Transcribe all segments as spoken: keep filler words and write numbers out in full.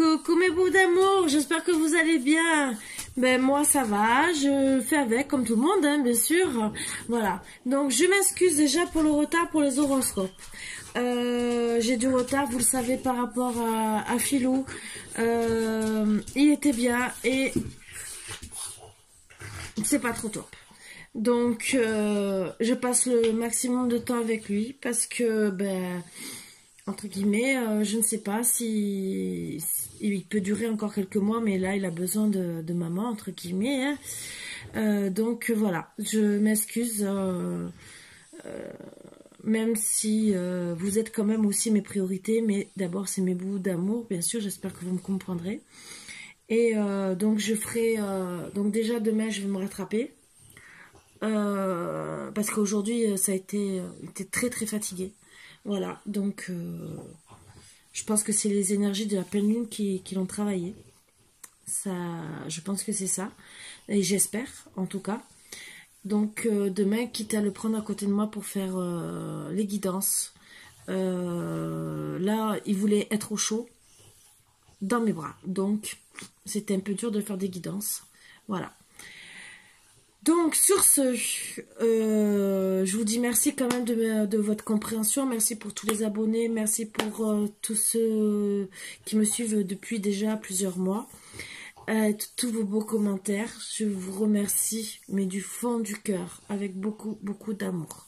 Coucou mes bouts d'amour, j'espère que vous allez bien. Ben moi ça va, je fais avec comme tout le monde, hein, bien sûr. Voilà, donc je m'excuse déjà pour le retard pour les horoscopes. Euh, j'ai du retard, vous le savez, par rapport à, à Philou. Euh, il était bien et c'est pas trop top. Donc euh, je passe le maximum de temps avec lui parce que, ben, entre guillemets, euh, je ne sais pas si, si il peut durer encore quelques mois, mais là il a besoin de, de maman, entre guillemets, hein. Euh, donc voilà, je m'excuse, euh, euh, même si euh, vous êtes quand même aussi mes priorités, mais d'abord c'est mes bouts d'amour, bien sûr, j'espère que vous me comprendrez. Et euh, donc je ferai, euh, donc déjà demain je vais me rattraper, euh, parce qu'aujourd'hui ça a été, été très très fatigué. Voilà, donc euh, je pense que c'est les énergies de la pleine lune qui, qui l'ont travaillé. Ça, je pense que c'est ça. Et j'espère, en tout cas. Donc euh, demain, quitte à le prendre à côté de moi pour faire euh, les guidances. Euh, là, il voulait être au chaud dans mes bras. Donc, c'était un peu dur de faire des guidances. Voilà. Donc sur ce, euh, je vous dis merci quand même de, de votre compréhension, merci pour tous les abonnés, merci pour euh, tous ceux qui me suivent depuis déjà plusieurs mois, euh, tous vos beaux commentaires, je vous remercie, mais du fond du cœur, avec beaucoup, beaucoup d'amour.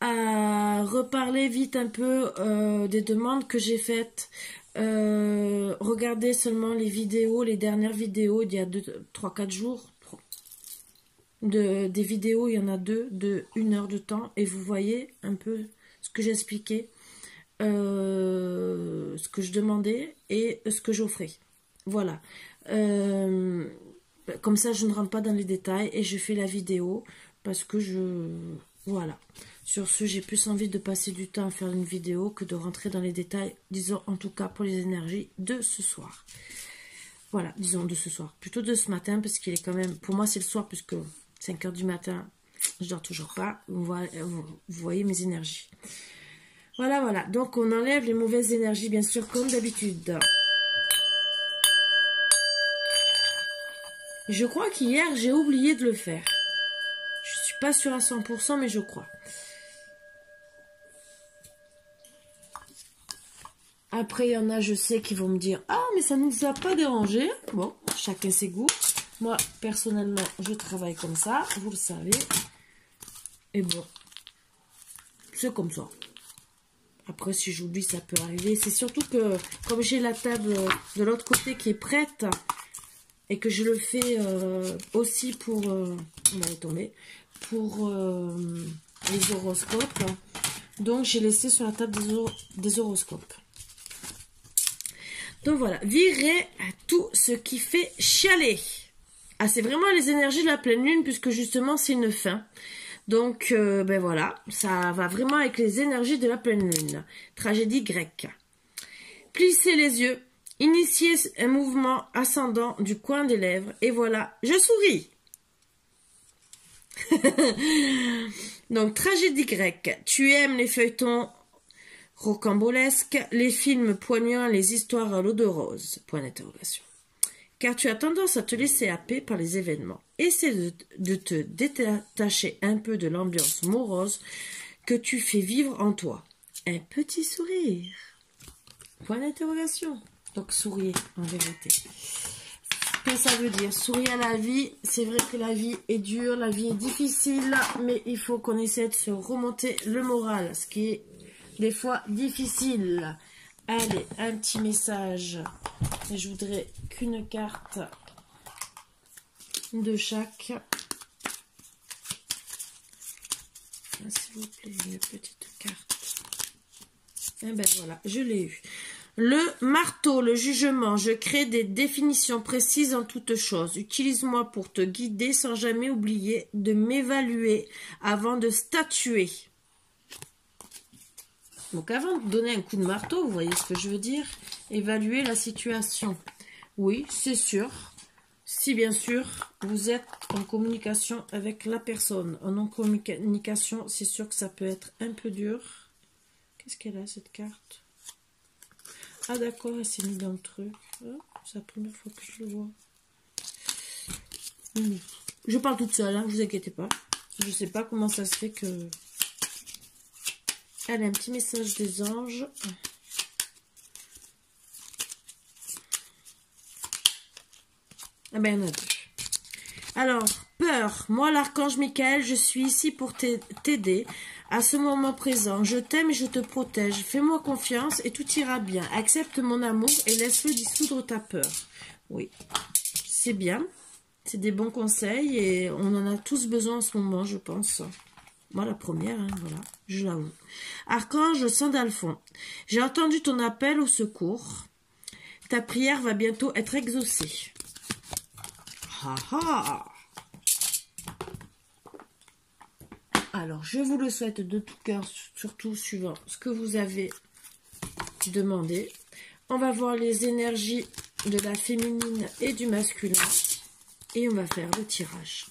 À reparler vite un peu euh, des demandes que j'ai faites. Euh, regardez seulement les vidéos, les dernières vidéos d'il y a trois quatre jours. De, des vidéos, il y en a deux de une heure de temps et vous voyez un peu ce que j'expliquais, euh, ce que je demandais et ce que j'offrais. Voilà. Euh, comme ça, je ne rentre pas dans les détails et je fais la vidéo parce que je... Voilà. Sur ce, j'ai plus envie de passer du temps à faire une vidéo que de rentrer dans les détails, disons en tout cas pour les énergies de ce soir. Voilà, disons de ce soir. Plutôt de ce matin parce qu'il est quand même... Pour moi, c'est le soir puisque... cinq heures du matin, je dors toujours pas. Vous voyez mes énergies. Voilà, voilà. Donc, on enlève les mauvaises énergies, bien sûr, comme d'habitude. Je crois qu'hier, j'ai oublié de le faire. Je ne suis pas sûre à cent pour cent, mais je crois. Après, il y en a, je sais, qui vont me dire « Ah, mais ça ne nous a pas dérangé. » Bon, chacun ses goûts. Moi, personnellement, je travaille comme ça, vous le savez. Et bon, c'est comme ça. Après, si j'oublie, ça peut arriver. C'est surtout que, comme j'ai la table de l'autre côté qui est prête, et que je le fais euh, aussi pour... Euh, on va tomber. Pour euh, les horoscopes. Donc, j'ai laissé sur la table des, hor des horoscopes. Donc, voilà. Virez tout ce qui fait chialer. Ah, c'est vraiment les énergies de la pleine lune puisque justement c'est une fin. Donc euh, ben voilà, ça va vraiment avec les énergies de la pleine lune. Tragédie grecque. Plissez les yeux, initiez un mouvement ascendant du coin des lèvres et voilà, je souris. Donc tragédie grecque. Tu aimes les feuilletons rocambolesques, les films poignants, les histoires à l'eau de rose. Point d'interrogation. Car tu as tendance à te laisser happer par les événements. Essaie de, de te détacher un peu de l'ambiance morose que tu fais vivre en toi. Un petit sourire. Point d'interrogation. Donc, souriez, en vérité. Ce que ça veut dire, sourire à la vie. C'est vrai que la vie est dure, la vie est difficile, mais il faut qu'on essaie de se remonter le moral, ce qui est des fois difficile. Allez, un petit message. Et je voudrais qu'une carte de chaque. S'il vous plaît, une petite carte. Et ben voilà, je l'ai eu. Le marteau, le jugement. Je crée des définitions précises en toutes choses. Utilise-moi pour te guider sans jamais oublier de m'évaluer avant de statuer. Donc avant de donner un coup de marteau, vous voyez ce que je veux dire? Évaluer la situation. Oui, c'est sûr. Si bien sûr, vous êtes en communication avec la personne. En non-communication, c'est sûr que ça peut être un peu dur. Qu'est-ce qu'elle a cette carte? Ah d'accord, elle s'est mise dans le truc. Oh, c'est la première fois que je le vois. Mmh. Je parle toute seule, hein, vous inquiétez pas. Je sais pas comment ça se fait que... Allez, un petit message des anges. Ah ben, il y en a deux. Alors, peur. Moi, l'archange Michael, je suis ici pour t'aider. À ce moment présent, je t'aime et je te protège. Fais-moi confiance et tout ira bien. Accepte mon amour et laisse-le dissoudre ta peur. Oui, c'est bien. C'est des bons conseils et on en a tous besoin en ce moment, je pense. Moi, la première, hein, voilà, je l'avoue. Archange Sandalphon, j'ai entendu ton appel au secours. Ta prière va bientôt être exaucée. Ha ha! Alors, je vous le souhaite de tout cœur, surtout suivant ce que vous avez demandé. On va voir les énergies de la féminine et du masculin. Et on va faire le tirage.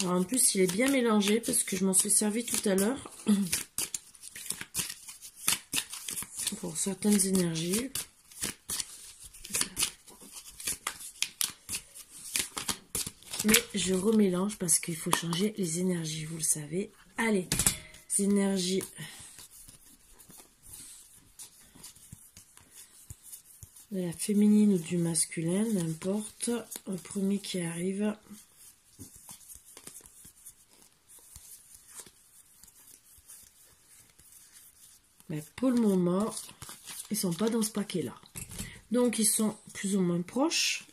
Alors, en plus, il est bien mélangé parce que je m'en suis servi tout à l'heure. Pour certaines énergies. Mais je remélange parce qu'il faut changer les énergies, vous le savez. Allez, les énergies. De la féminine ou du masculin, n'importe. Le premier qui arrive. Mais pour le moment, ils ne sont pas dans ce paquet-là. Donc, ils sont plus ou moins proches.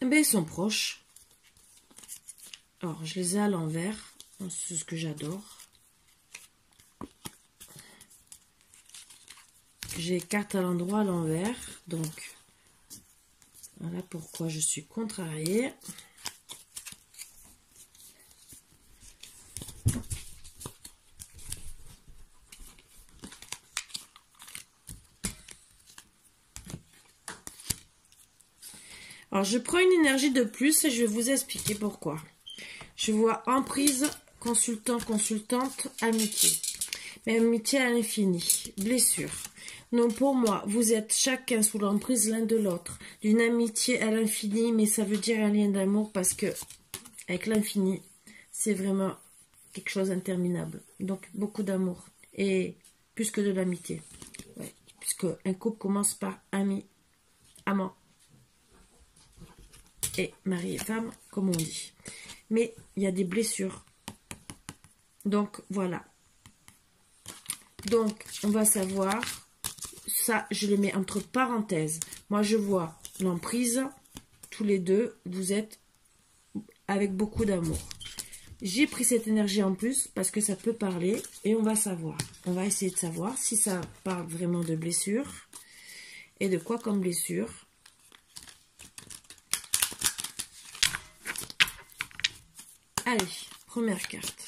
Mais ils sont proches. Alors, je les ai à l'envers. C'est ce que j'adore. J'ai carte à l'endroit, à l'envers. Donc, voilà pourquoi je suis contrariée. Alors, je prends une énergie de plus et je vais vous expliquer pourquoi. Je vois emprise, consultant, consultante, amitié. Mais amitié à l'infini. Blessure. Non, pour moi, vous êtes chacun sous l'emprise l'un de l'autre. D'une amitié à l'infini, mais ça veut dire un lien d'amour parce que, avec l'infini, c'est vraiment quelque chose d'interminable. Donc, beaucoup d'amour et plus que de l'amitié. Ouais, puisque un couple commence par ami, amant et mari et femme, comme on dit. Mais il y a des blessures. Donc, voilà. Donc, on va savoir... Ça, je le mets entre parenthèses. Moi, je vois l'emprise. Tous les deux, vous êtes avec beaucoup d'amour. J'ai pris cette énergie en plus parce que ça peut parler et on va savoir. On va essayer de savoir si ça parle vraiment de blessure et de quoi comme blessure. Allez, première carte.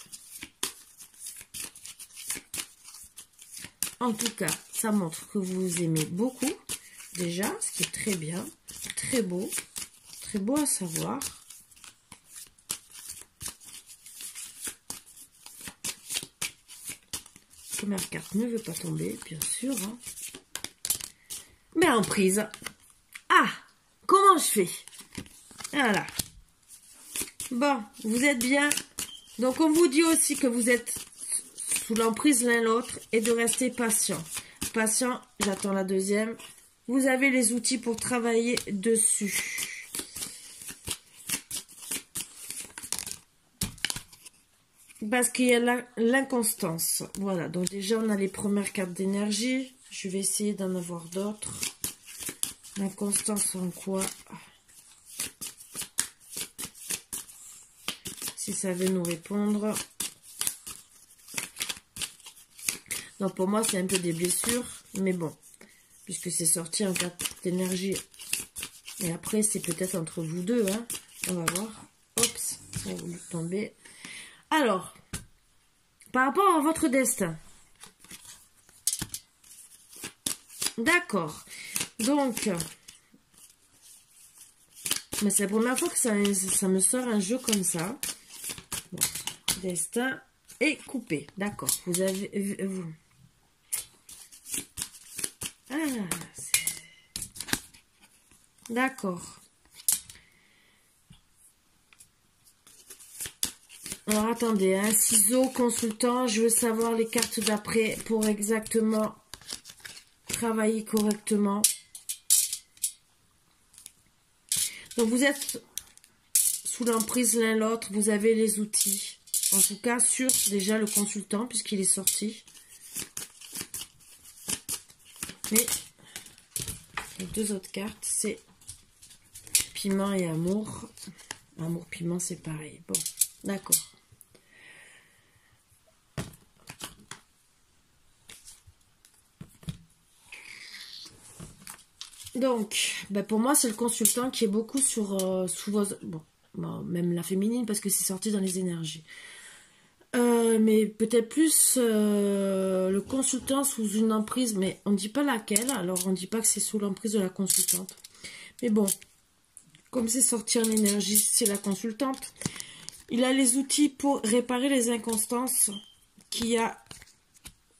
En tout cas, ça montre que vous vous aimez beaucoup, déjà, ce qui est très bien, très beau, très beau à savoir. La première carte ne veut pas tomber, bien sûr. Hein. Mais en prise. Ah, comment je fais? Voilà. Bon, vous êtes bien. Donc, on vous dit aussi que vous êtes... sous l'emprise l'un l'autre et de rester patient. Patient, j'attends la deuxième. Vous avez les outils pour travailler dessus. Parce qu'il y a l'inconstance. Voilà, donc déjà on a les premières cartes d'énergie. Je vais essayer d'en avoir d'autres. L'inconstance en quoi? Si ça veut nous répondre... Donc, pour moi, c'est un peu des blessures, mais bon, puisque c'est sorti en carte d'énergie. Et après, c'est peut-être entre vous deux, hein, On va voir. Oups, ça a voulu tomber. Alors, par rapport à votre destin. D'accord. Donc, mais c'est la première fois que ça, ça me sort un jeu comme ça. Bon. Destin est coupé. D'accord. Vous avez... Vous... Ah, d'accord. Alors, attendez, hein, ciseaux, consultant, je veux savoir les cartes d'après pour exactement travailler correctement. Donc, vous êtes sous l'emprise l'un l'autre, vous avez les outils. En tout cas, sur déjà le consultant, puisqu'il est sorti. Mais les deux autres cartes, c'est piment et amour. Amour, piment, c'est pareil. Bon, d'accord. Donc, ben pour moi, c'est le consultant qui est beaucoup sur euh, sous vos... Bon, bon, même la féminine, parce que c'est sorti dans les énergies. Euh, mais peut-être plus euh, le consultant sous une emprise, mais on ne dit pas laquelle, alors on ne dit pas que c'est sous l'emprise de la consultante. Mais bon, comme c'est sorti en énergie, c'est la consultante. Il a les outils pour réparer les inconstances qu'il y a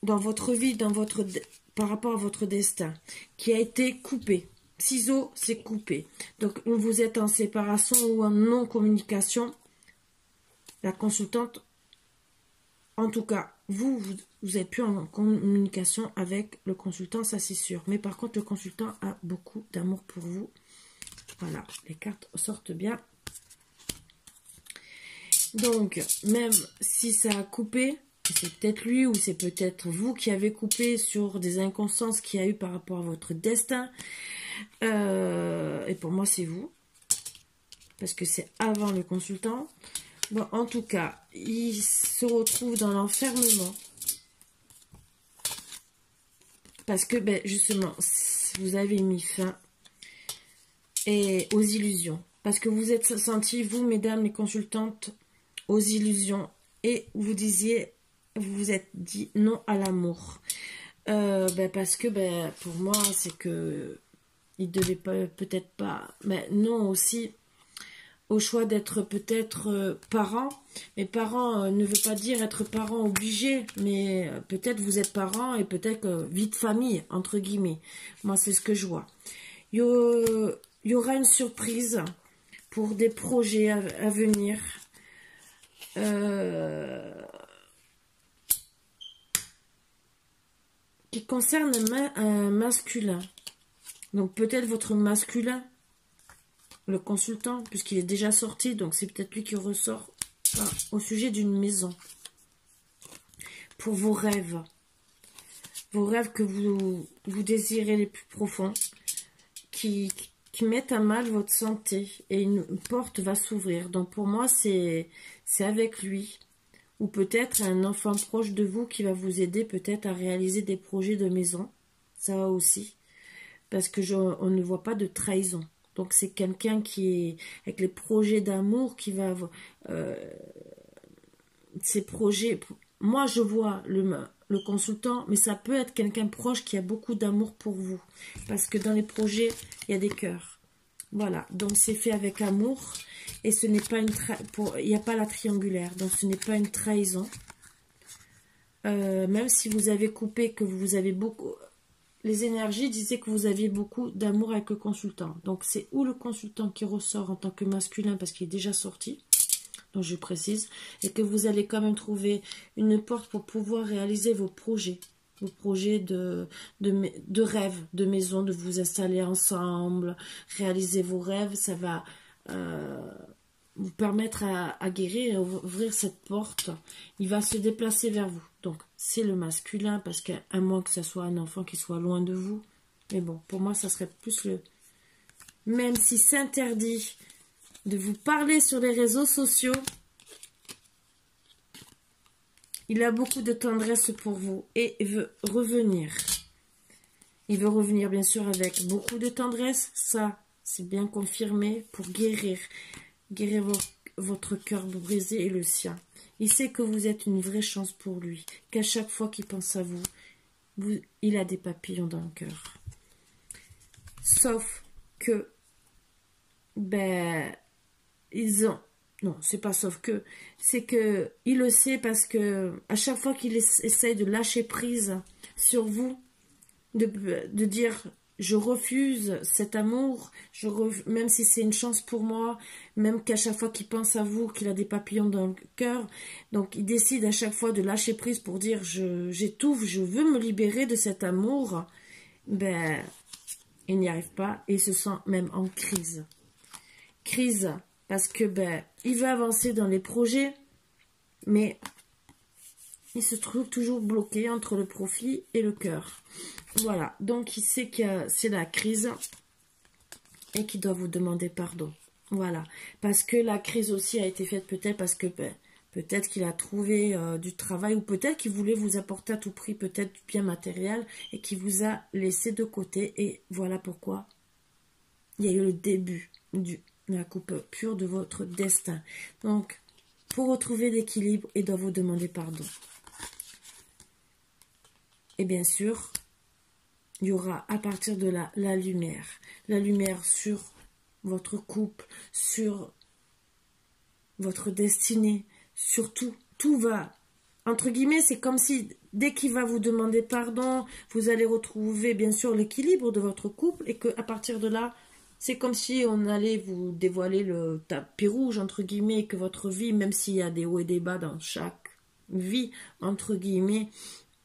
dans votre vie, dans votre... par rapport à votre destin, qui a été coupé. Ciseaux, c'est coupé. Donc, vous êtes en séparation ou en non-communication. La consultante, en tout cas, vous, vous, vous n'êtes plus en communication avec le consultant, ça c'est sûr. Mais par contre, le consultant a beaucoup d'amour pour vous. Voilà, les cartes sortent bien. Donc, même si ça a coupé, c'est peut-être lui ou c'est peut-être vous qui avez coupé sur des inconstances qu'il y a eu par rapport à votre destin. Euh, et pour moi, c'est vous. Parce que c'est avant le consultant. Bon, en tout cas, il se retrouve dans l'enfermement. Parce que, ben, justement, vous avez mis fin et aux illusions. Parce que vous êtes sentis, vous, mesdames les consultantes, aux illusions. Et vous disiez... vous vous êtes dit non à l'amour. Euh, ben parce que ben, pour moi, c'est que il devait pas peut-être pas... Mais non aussi au choix d'être peut-être euh, parent. Mais parent euh, ne veut pas dire être parent obligé. Mais euh, peut-être vous êtes parent et peut-être euh, vie de famille, entre guillemets. Moi, c'est ce que je vois. Il y aura une surprise pour des projets à, à venir. Euh... Qui concerne un masculin, donc peut-être votre masculin, le consultant, puisqu'il est déjà sorti, donc c'est peut-être lui qui ressort hein, au sujet d'une maison, pour vos rêves, vos rêves que vous, vous désirez les plus profonds, qui, qui mettent à mal votre santé, et une porte va s'ouvrir, donc pour moi c'est avec lui. Ou peut-être un enfant proche de vous qui va vous aider peut-être à réaliser des projets de maison. Ça aussi. Parce que je, on ne voit pas de trahison. Donc c'est quelqu'un qui est avec les projets d'amour qui va avoir... Euh, ces projets... Moi je vois le, le consultant, mais ça peut être quelqu'un proche qui a beaucoup d'amour pour vous. Parce que dans les projets, il y a des cœurs. Voilà, donc c'est fait avec amour. Et ce n'est pas une pour il n'y a pas la triangulaire, donc ce n'est pas une trahison. Euh, même si vous avez coupé, que vous avez beaucoup... Les énergies disaient que vous aviez beaucoup d'amour avec le consultant. Donc c'est ou le consultant qui ressort en tant que masculin, parce qu'il est déjà sorti, donc je précise, et que vous allez quand même trouver une porte pour pouvoir réaliser vos projets. Vos projets de, de, de rêve, de maison, de vous installer ensemble, réaliser vos rêves, ça va... Euh, vous permettre à, à guérir et ouvrir cette porte. Il va se déplacer vers vous. Donc, c'est le masculin, parce qu'à moins que ce soit un enfant qui soit loin de vous. Mais bon, pour moi, ça serait plus le... Même s'il s'interdit de vous parler sur les réseaux sociaux, il a beaucoup de tendresse pour vous et veut revenir. Il veut revenir, bien sûr, avec beaucoup de tendresse. Ça, c'est bien confirmé, pour guérir. Guérez votre cœur brisé et le sien. Il sait que vous êtes une vraie chance pour lui, qu'à chaque fois qu'il pense à vous, vous, il a des papillons dans le cœur. Sauf que, ben, ils ont... Non, c'est pas sauf que, c'est que il le sait parce que à chaque fois qu'il essaie de lâcher prise sur vous, de, de dire je refuse cet amour, je ref... même si c'est une chance pour moi, même qu'à chaque fois qu'il pense à vous, qu'il a des papillons dans le cœur, donc il décide à chaque fois de lâcher prise pour dire je j'étouffe, je veux me libérer de cet amour, ben il n'y arrive pas et il se sent même en crise. Crise. Parce que, ben, il veut avancer dans les projets, mais il se trouve toujours bloqué entre le profit et le cœur. Voilà, donc il sait que c'est la crise et qu'il doit vous demander pardon. Voilà, parce que la crise aussi a été faite peut-être parce que, ben, peut-être qu'il a trouvé euh, du travail ou peut-être qu'il voulait vous apporter à tout prix peut-être du bien matériel et qu'il vous a laissé de côté. Et voilà pourquoi il y a eu le début du... la coupe pure de votre destin. Donc, pour retrouver l'équilibre, il doit vous demander pardon. Et bien sûr, il y aura à partir de là la lumière. La lumière sur votre couple, sur votre destinée, sur tout. Tout va, entre guillemets, c'est comme si dès qu'il va vous demander pardon, vous allez retrouver bien sûr l'équilibre de votre couple et qu'à partir de là, c'est comme si on allait vous dévoiler le tapis rouge, entre guillemets, que votre vie, même s'il y a des hauts et des bas dans chaque vie, entre guillemets,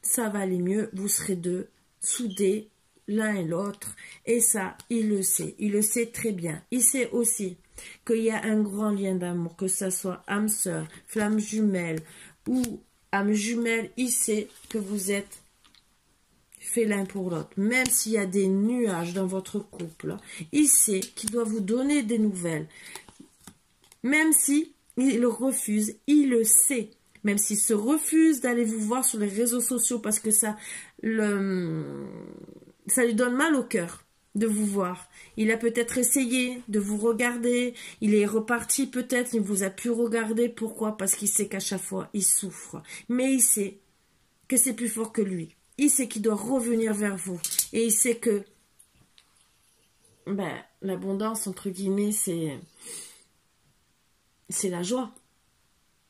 ça va aller mieux, vous serez deux, soudés, l'un et l'autre, et ça, il le sait, il le sait très bien. Il sait aussi qu'il y a un grand lien d'amour, que ça soit âme sœur, flamme jumelle, ou âme jumelle, il sait que vous êtes fait l'un pour l'autre, même s'il y a des nuages dans votre couple, il sait qu'il doit vous donner des nouvelles. Même si il refuse, il le sait. Même s'il se refuse d'aller vous voir sur les réseaux sociaux parce que ça, le, ça lui donne mal au cœur de vous voir. Il a peut-être essayé de vous regarder, il est reparti peut-être, il vous a pu regarder. Pourquoi? Parce qu'il sait qu'à chaque fois, il souffre. Mais il sait que c'est plus fort que lui. Il sait qu'il doit revenir vers vous. Et il sait que ben, l'abondance, entre guillemets, c'est c'est la joie.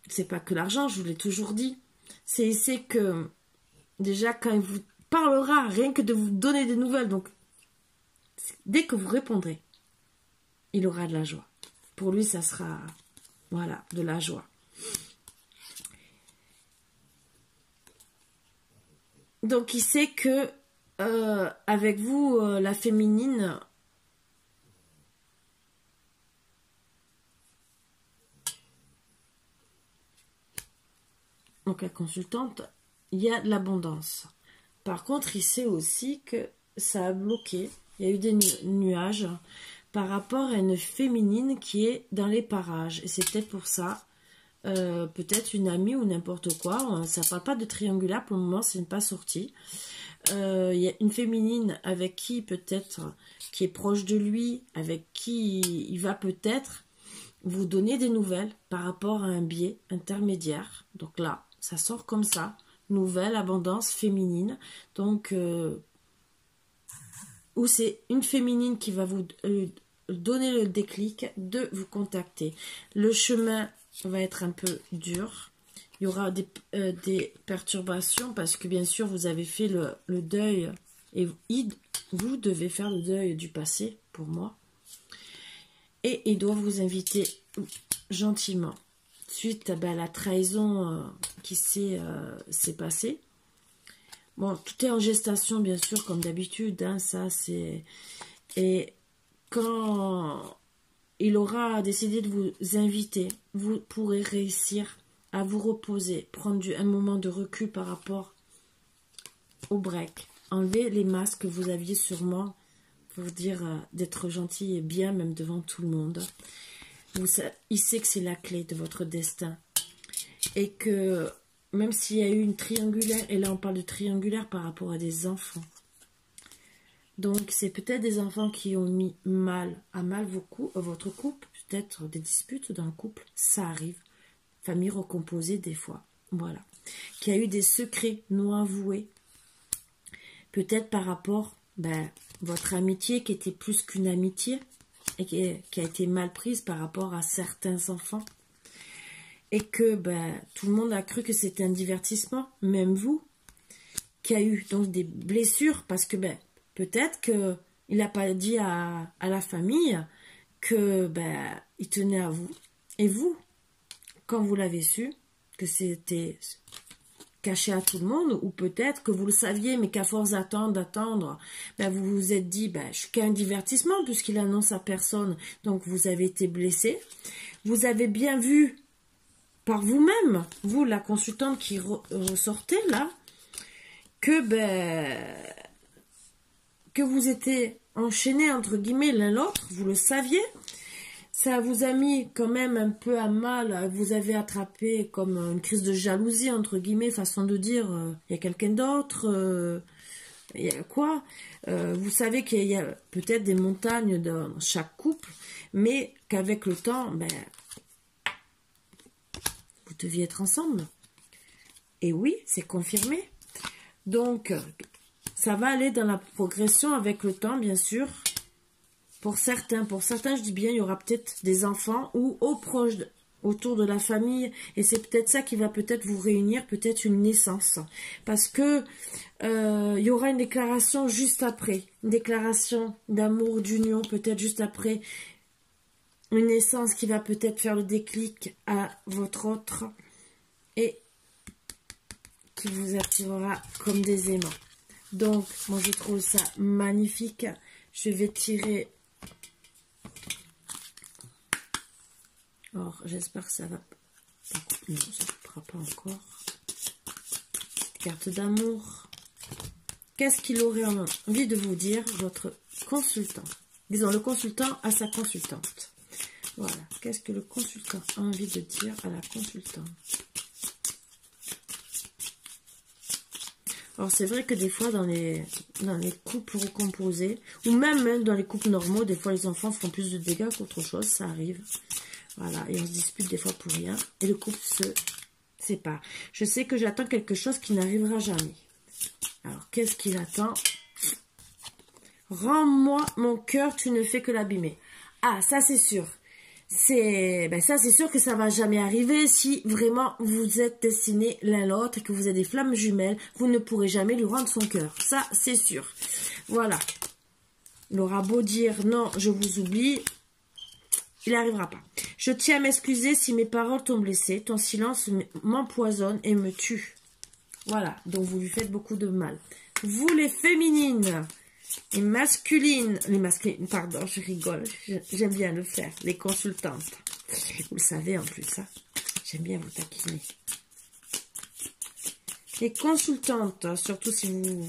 C'est pas que l'argent, je vous l'ai toujours dit. C'est il sait que déjà, quand il vous parlera, rien que de vous donner des nouvelles, donc dès que vous répondrez, il aura de la joie. Pour lui, ça sera, voilà, de la joie. Donc, il sait que, euh, avec vous, euh, la féminine, donc la consultante, il y a de l'abondance. Par contre, il sait aussi que ça a bloqué. Il y a eu des nu nuages par rapport à une féminine qui est dans les parages. Et c'est peut-être pour ça. Euh, peut-être une amie ou n'importe quoi, ça parle pas de triangulaire pour le moment, c'est pas sorti. Il euh, y a une féminine avec qui peut-être, qui est proche de lui, avec qui il va peut-être vous donner des nouvelles par rapport à un biais intermédiaire. Donc là, ça sort comme ça, nouvelle abondance féminine. Donc euh, où c'est une féminine qui va vous euh, donner le déclic de vous contacter. Le chemin va être un peu dur. Il y aura des, euh, des perturbations parce que bien sûr vous avez fait le, le deuil et vous, vous devez faire le deuil du passé pour moi. Et il doit vous inviter gentiment suite à ben, la trahison euh, qui s'est euh, passée. Bon, tout est en gestation bien sûr comme d'habitude. Hein, ça c'est... Et quand... il aura décidé de vous inviter, vous pourrez réussir à vous reposer, prendre du, un moment de recul par rapport au break. Enlever les masques que vous aviez sûrement pour dire euh, d'être gentil et bien, même devant tout le monde. Vous, ça, il sait que c'est la clé de votre destin. Et que même s'il y a eu une triangulaire, et là on parle de triangulaire par rapport à des enfants, donc, c'est peut-être des enfants qui ont mis mal à mal vos cou votre couple, peut-être des disputes dans le couple, ça arrive. Famille recomposée des fois, voilà. Qui a eu des secrets non avoués, peut-être par rapport ben, votre amitié qui était plus qu'une amitié et qui, qui a été mal prise par rapport à certains enfants. Et que ben, tout le monde a cru que c'était un divertissement, même vous, qui a eu donc des blessures, parce que ben, peut-être qu'il n'a pas dit à, à la famille que ben, il tenait à vous. Et vous, quand vous l'avez su, que c'était caché à tout le monde, ou peut-être que vous le saviez, mais qu'à force d'attendre, d'attendre, ben, vous vous êtes dit, ben, je suis qu'un divertissement, puisqu'il annonce à personne, donc vous avez été blessé. Vous avez bien vu par vous-même, vous, la consultante qui re ressortait là, que, ben, que vous étiez enchaînés, entre guillemets, l'un l'autre, vous le saviez, ça vous a mis quand même un peu à mal, vous avez attrapé comme une crise de jalousie, entre guillemets, façon de dire, il euh, y a quelqu'un d'autre, euh, y a quoi, euh, vous savez qu'il y a, a peut-être des montagnes dans chaque couple, mais qu'avec le temps, ben, vous deviez être ensemble. Et oui, c'est confirmé. Donc, ça va aller dans la progression avec le temps, bien sûr. Pour certains, pour certains, je dis bien, il y aura peut-être des enfants ou aux proches, autour de la famille. Et c'est peut-être ça qui va peut-être vous réunir, peut-être une naissance. Parce que euh, il y aura une déclaration juste après. Une déclaration d'amour, d'union, peut-être juste après. Une naissance qui va peut-être faire le déclic à votre autre et qui vous attirera comme des aimants. Donc, moi, je trouve ça magnifique. Je vais tirer. Or, j'espère que ça va. Non, ça ne coupera pas encore. Carte d'amour. Qu'est-ce qu'il aurait envie de vous dire, votre consultant? Disons, le consultant à sa consultante. Voilà, qu'est-ce que le consultant a envie de dire à la consultante? Alors, c'est vrai que des fois, dans les, dans les couples recomposés, ou même, même dans les couples normaux, des fois, les enfants font plus de dégâts qu'autre chose, ça arrive. Voilà, et on se dispute des fois pour rien, et le couple se sépare. Je sais que j'attends quelque chose qui n'arrivera jamais. Alors, qu'est-ce qu'il attend? Rends-moi mon cœur, tu ne fais que l'abîmer. Ah, ça, c'est sûr. C'est ben ça, c'est sûr que ça va jamais arriver. Si vraiment vous êtes destinés l'un l'autre et que vous avez des flammes jumelles, vous ne pourrez jamais lui rendre son cœur. Ça, c'est sûr. Voilà. Il aura beau dire non, je vous oublie, il n'arrivera pas. Je tiens à m'excuser si mes paroles t'ont blessé. Ton silence m'empoisonne et me tue. Voilà. Donc vous lui faites beaucoup de mal. Vous les féminines. Les masculines, les masculines, pardon, je rigole, j'aime bien le faire, les consultantes. Vous le savez en plus, hein. J'aime bien vous taquiner. Les consultantes, surtout si vous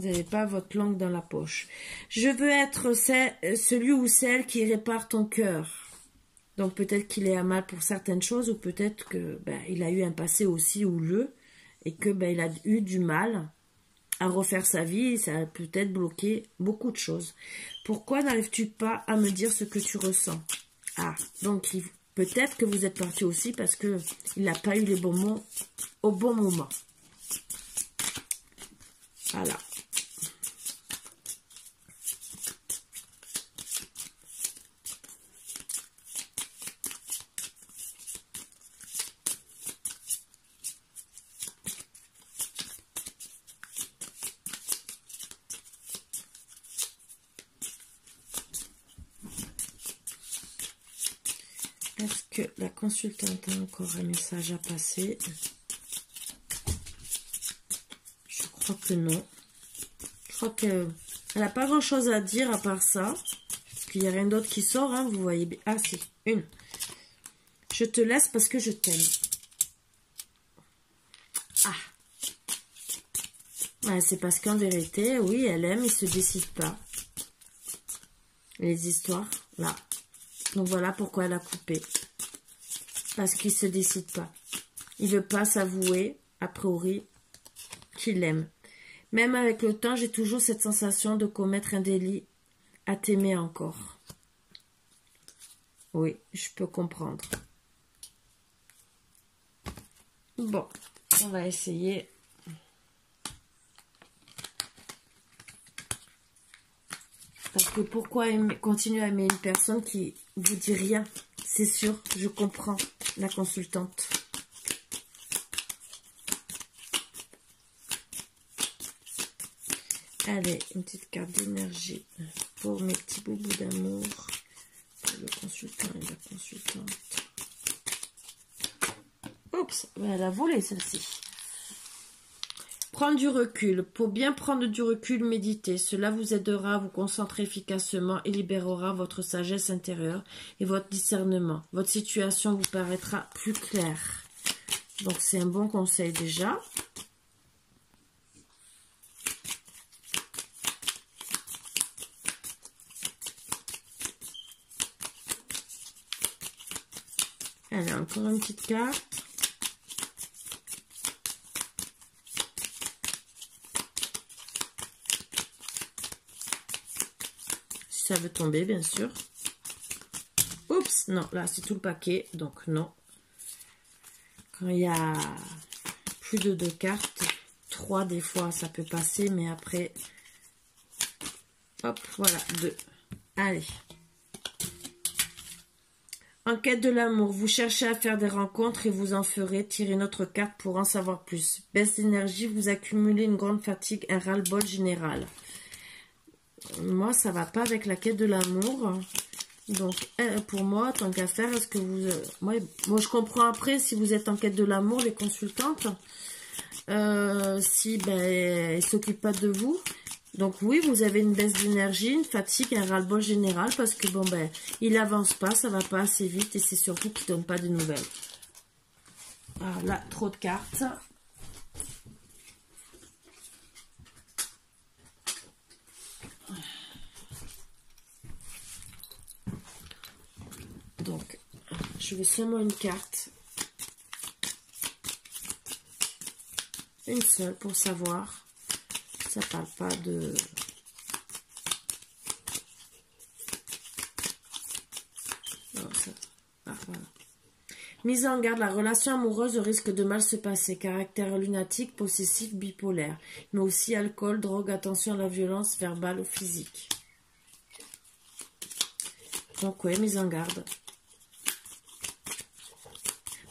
n'avez pas votre langue dans la poche. Je veux être celle, celui ou celle qui répare ton cœur. Donc peut-être qu'il est à mal pour certaines choses, ou peut-être que ben, il a eu un passé aussi houleux. Et que ben, il a eu du mal à refaire sa vie, et ça a peut-être bloqué beaucoup de choses. Pourquoi n'arrives-tu pas à me dire ce que tu ressens? Ah, donc peut-être que vous êtes parti aussi parce que il n'a pas eu les bons mots au bon moment. Voilà. Est-ce que la consultante a encore un message à passer? Je crois que non. Je crois qu'elle n'a pas grand-chose à dire à part ça. Parce qu'il n'y a rien d'autre qui sort, hein, vous voyez bien. Ah si, une. Je te laisse parce que je t'aime. Ah, ah c'est parce qu'en vérité, oui, elle aime, il ne se décide pas. Les histoires, là. Donc voilà pourquoi elle a coupé. Parce qu'il ne se décide pas. Il ne veut pas s'avouer, a priori, qu'il l'aime. Même avec le temps, j'ai toujours cette sensation de commettre un délit à t'aimer encore. Oui, je peux comprendre. Bon, on va essayer. Parce que pourquoi aimer, continuer à aimer une personne qui vous dit rien? C'est sûr, je comprends la consultante. Allez, une petite carte d'énergie pour mes petits boubous d'amour, pour le consultant et la consultante. Oups, elle a volé celle-ci. Prendre du recul. Pour bien prendre du recul, méditez. Cela vous aidera à vous concentrer efficacement et libérera votre sagesse intérieure et votre discernement. Votre situation vous paraîtra plus claire. Donc, c'est un bon conseil déjà. Allez, encore une petite carte. Ça veut tomber, bien sûr. Oups, non, là, c'est tout le paquet, donc non. Quand il y a plus de deux cartes, trois des fois, ça peut passer, mais après, hop, voilà, deux. Allez. En quête de l'amour, vous cherchez à faire des rencontres et vous en ferez. Tirez notre carte pour en savoir plus. Baisse d'énergie, vous accumulez une grande fatigue, un ras-le-bol général. Moi, ça va pas avec la quête de l'amour. Donc, pour moi, tant qu'à faire, est-ce que vous... Moi, moi, je comprends après, si vous êtes en quête de l'amour, les consultantes, euh, si ben, elles ne s'occupent pas de vous. Donc, oui, vous avez une baisse d'énergie, une fatigue, un ras-le-bol général, parce que, bon, ben, il avance pas, ça va pas assez vite, et c'est surtout qu'il ne donne pas de nouvelles. Alors là, trop de cartes. Donc, je vais seulement une carte, une seule pour savoir, ça parle pas de... Non, ça... Ah, voilà. Mise en garde, la relation amoureuse risque de mal se passer, caractère lunatique, possessif, bipolaire, mais aussi alcool, drogue, attention à la violence verbale ou physique. Donc oui, mise en garde.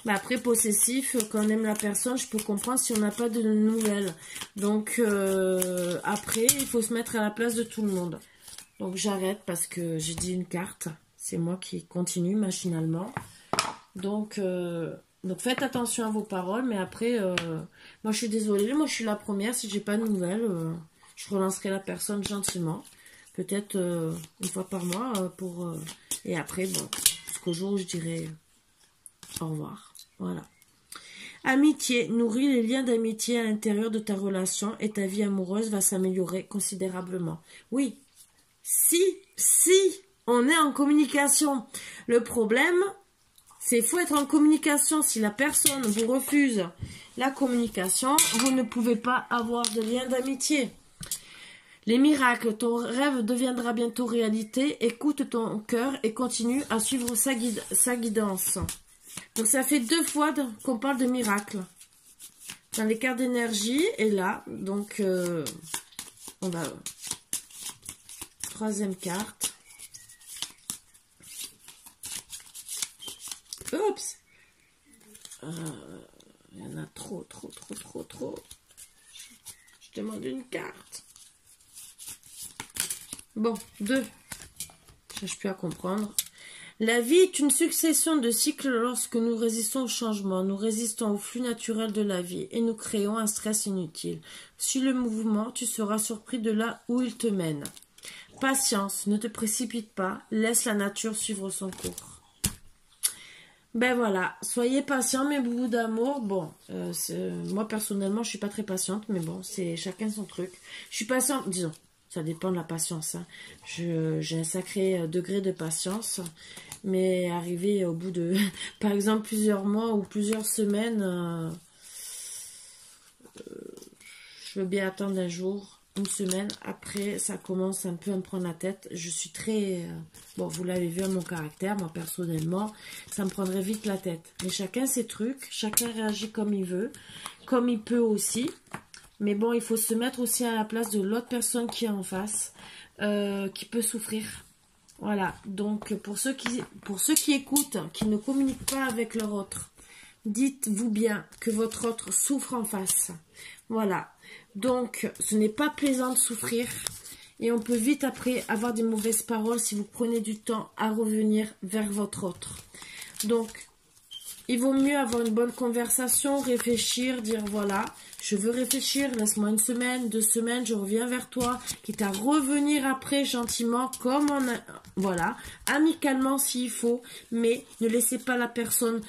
Bah après, possessif, quand on aime la personne, je peux comprendre si on n'a pas de nouvelles. Donc, euh, après, il faut se mettre à la place de tout le monde. Donc, j'arrête parce que j'ai dit une carte. C'est moi qui continue machinalement. Donc, euh, donc, faites attention à vos paroles. Mais après, euh, moi, je suis désolée. Moi, je suis la première. Si j'ai pas de nouvelles, euh, je relancerai la personne gentiment. Peut-être euh, une fois par mois. Euh, pour euh, et après, bon, jusqu'au jour où je dirai au revoir. Voilà. Amitié. Nourris les liens d'amitié à l'intérieur de ta relation et ta vie amoureuse va s'améliorer considérablement. Oui, si, si on est en communication. Le problème, c'est qu'il faut être en communication. Si la personne vous refuse la communication, vous ne pouvez pas avoir de lien d'amitié. Les miracles, ton rêve deviendra bientôt réalité. Écoute ton cœur et continue à suivre sa, guide, sa guidance. Donc, ça fait deux fois qu'on parle de miracle dans les cartes d'énergie. Et là, donc, euh, on va... Troisième carte. Oups! Euh, il y en a trop, trop, trop, trop, trop. Je demande une carte. Bon, deux. Je cherche plus à comprendre. La vie est une succession de cycles lorsque nous résistons au changement, nous résistons au flux naturel de la vie et nous créons un stress inutile. Suis le mouvement, tu seras surpris de là où il te mène. Patience, ne te précipite pas, laisse la nature suivre son cours. Ben voilà, soyez patient mes boubous d'amour. Bon, euh, moi personnellement je suis pas très patiente, mais bon, c'est chacun son truc. Je suis patiente, disons. Ça dépend de la patience. Hein. J'ai un sacré degré de patience. Mais arrivé au bout de, par exemple, plusieurs mois ou plusieurs semaines, euh, euh, je veux bien attendre un jour. une semaine. Après, ça commence un peu à me prendre la tête. Je suis très... Euh, bon, vous l'avez vu à mon caractère. Moi, personnellement, ça me prendrait vite la tête. Mais chacun ses trucs. Chacun réagit comme il veut. Comme il peut aussi. Mais bon, il faut se mettre aussi à la place de l'autre personne qui est en face. Euh, qui peut souffrir. Voilà. Donc, pour ceux qui, pour ceux qui écoutent, qui ne communiquent pas avec leur autre, dites-vous bien que votre autre souffre en face. Voilà. Donc, ce n'est pas plaisant de souffrir. Et on peut vite après avoir des mauvaises paroles si vous prenez du temps à revenir vers votre autre. Donc, il vaut mieux avoir une bonne conversation, réfléchir, dire voilà, je veux réfléchir, laisse-moi une semaine, deux semaines, je reviens vers toi. Quitte à revenir après gentiment, comme on a, voilà, amicalement s'il faut, mais ne laissez pas la personne...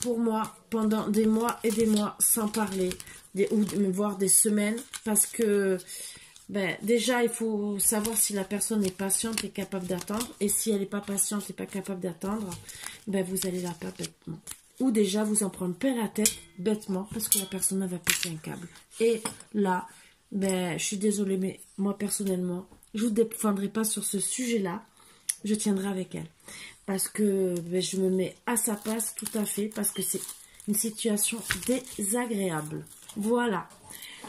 Pour moi, pendant des mois et des mois sans parler, des, ou voire des semaines, parce que ben, déjà, il faut savoir si la personne est patiente et capable d'attendre, et si elle n'est pas patiente et pas capable d'attendre, ben, vous allez la perdre bêtement. Ou déjà, vous en prendre plein la tête bêtement, parce que la personne va péter un câble. Et là, ben, je suis désolée, mais moi, personnellement, je ne vous défendrai pas sur ce sujet-là, je tiendrai avec elle. Parce que ben, je me mets à sa place tout à fait. Parce que c'est une situation désagréable. Voilà.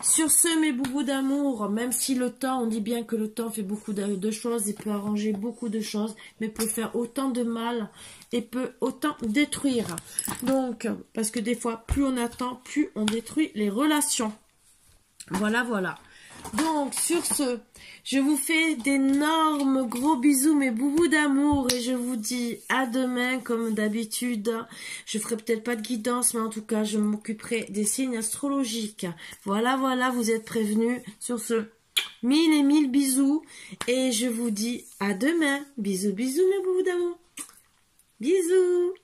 Sur ce, mes boubous d'amour, même si le temps, on dit bien que le temps fait beaucoup de choses et peut arranger beaucoup de choses, mais peut faire autant de mal et peut autant détruire. Donc, parce que des fois, plus on attend, plus on détruit les relations. Voilà, voilà. Donc, sur ce, je vous fais d'énormes gros bisous, mes boubous d'amour, et je vous dis à demain, comme d'habitude. Je ferai peut-être pas de guidance, mais en tout cas, je m'occuperai des signes astrologiques. Voilà, voilà, vous êtes prévenus. Sur ce, mille et mille bisous, et je vous dis à demain. Bisous, bisous, mes boubous d'amour. Bisous.